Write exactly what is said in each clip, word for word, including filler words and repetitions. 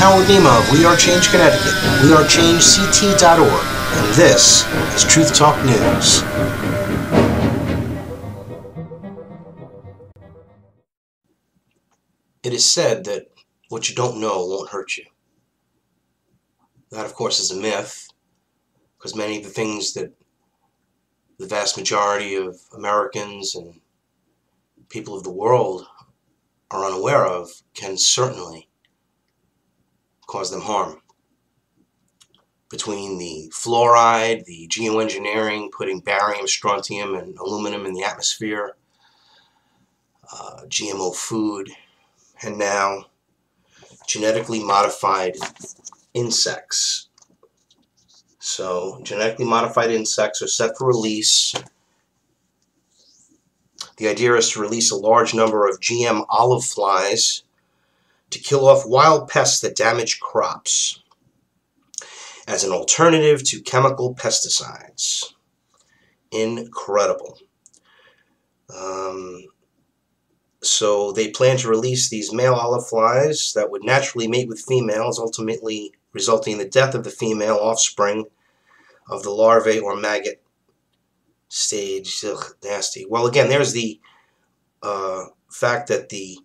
Howard Nema of We Are Change Connecticut, we are change c t dot org, and this is Truth Talk News. It is said that what you don't know won't hurt you. That, of course, is a myth, because many of the things that the vast majority of Americans and people of the world are unaware of can certainly cause them harm. Between the fluoride, the geoengineering, putting barium, strontium, and aluminum in the atmosphere, uh, G M O food, and now genetically modified insects. So genetically modified insects are set for release. The idea is to release a large number of G M olive flies to kill off wild pests that damage crops as an alternative to chemical pesticides. Incredible. Um, so they plan to release these male olive flies that would naturally mate with females, ultimately resulting in the death of the female offspring of the larvae or maggot stage. Ugh, nasty. Well, again, there's the uh, fact that the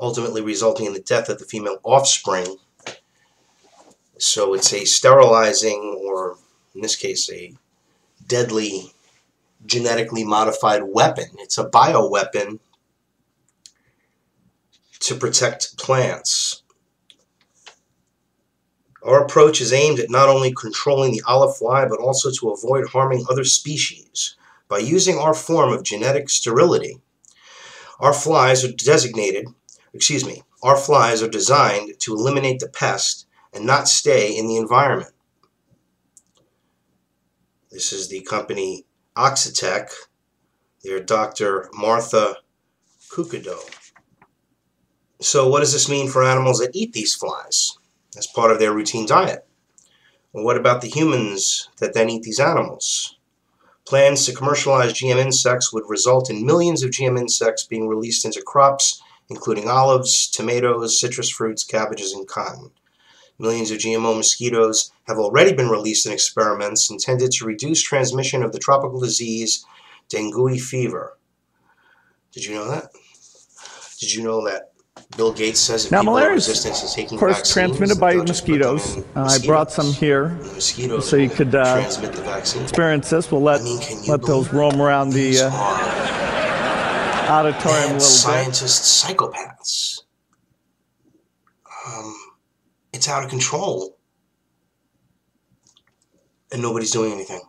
ultimately resulting in the death of the female offspring. So it's a sterilizing, or in this case, a deadly genetically modified weapon. It's a bioweapon to protect plants. Our approach is aimed at not only controlling the olive fly, but also to avoid harming other species. By using our form of genetic sterility, our flies are designated, excuse me, our flies are designed to eliminate the pest and not stay in the environment. This is the company Oxitec, their Doctor Martha Kukado. So what does this mean for animals that eat these flies as part of their routine diet? Well, what about the humans that then eat these animals? Plans to commercialize G M insects would result in millions of G M insects being released into crops, including olives, tomatoes, citrus fruits, cabbages, and cotton. Millions of G M O mosquitoes have already been released in experiments intended to reduce transmission of the tropical disease dengue fever. Did you know that? Did you know that Bill Gates says if now malaria is, of course, transmitted by mosquitoes. Uh, I brought some here so you could uh, experience this. We'll let I mean, let those roam around the uh, auditorium a little bit. Scientists, psychopaths. Um, it's out of control, and nobody's doing anything.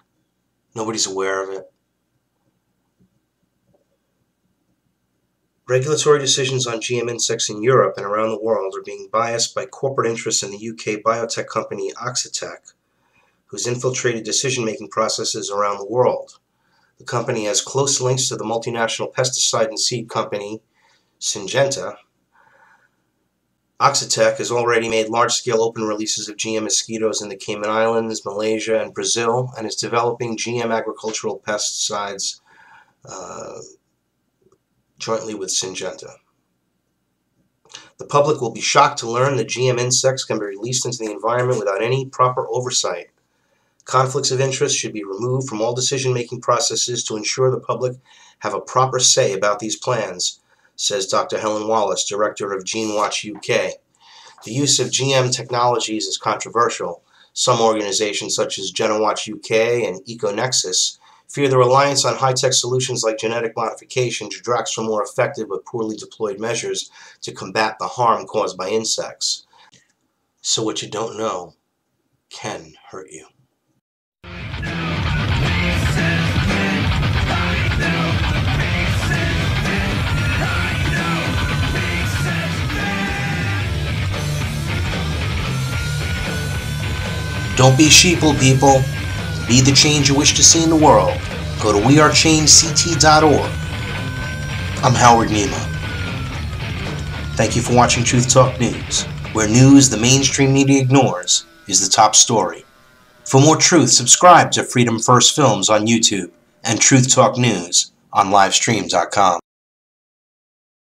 Nobody's aware of it. Regulatory decisions on G M insects in Europe and around the world are being biased by corporate interests in the U K biotech company Oxitec, who's infiltrated decision-making processes around the world. The company has close links to the multinational pesticide and seed company Syngenta. Oxitec has already made large-scale open releases of G M mosquitoes in the Cayman Islands, Malaysia, and Brazil, and is developing G M agricultural pesticides uh, jointly with Syngenta. The public will be shocked to learn that G M insects can be released into the environment without any proper oversight. Conflicts of interest should be removed from all decision-making processes to ensure the public have a proper say about these plans, says Doctor Helen Wallace, director of GeneWatch U K. The use of G M technologies is controversial. Some organizations such as GeneWatch U K and EcoNexus fear the reliance on high-tech solutions like genetic modification detracts from more effective but poorly deployed measures to combat the harm caused by insects. So what you don't know can hurt you. Don't be sheeple, people. Be the change you wish to see in the world. Go to we are change c t dot org. I'm Howard Nema. Thank you for watching Truth Talk News, where news the mainstream media ignores is the top story. For more truth, subscribe to Freedom First Films on YouTube and Truth Talk News on livestream dot com.